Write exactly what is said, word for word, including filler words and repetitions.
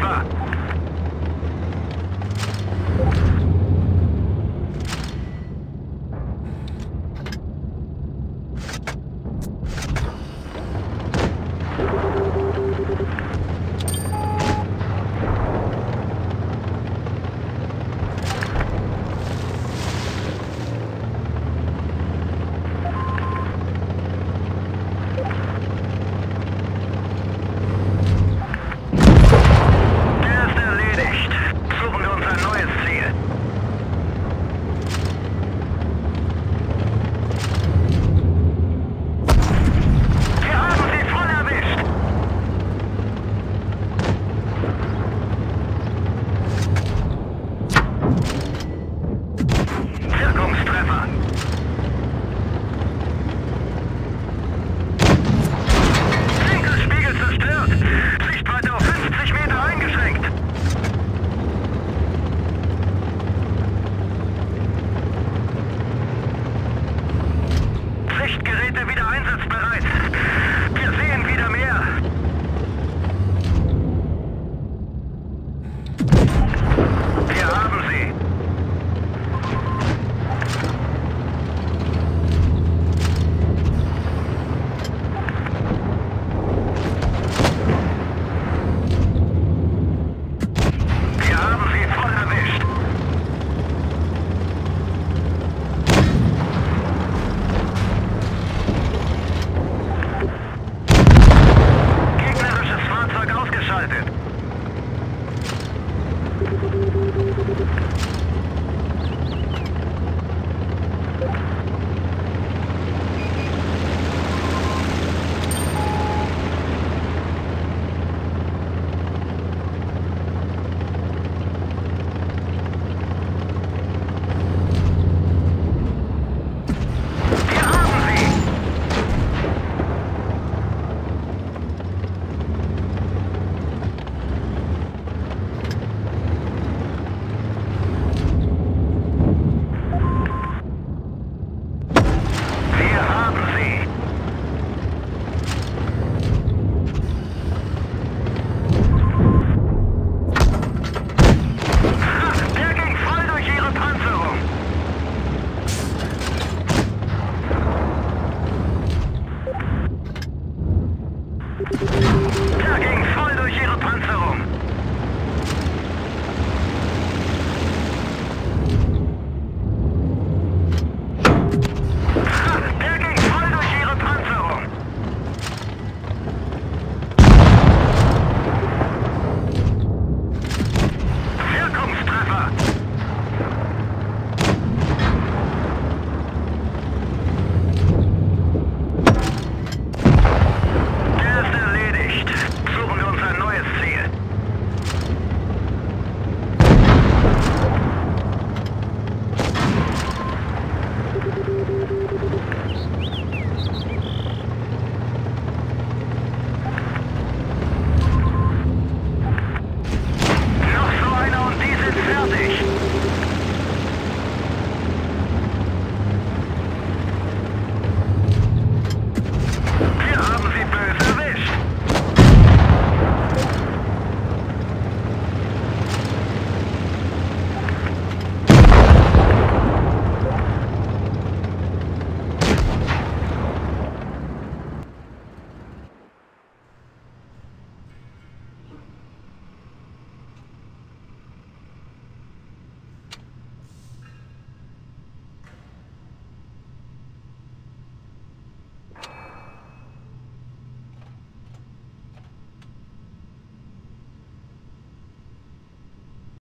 Gefahr.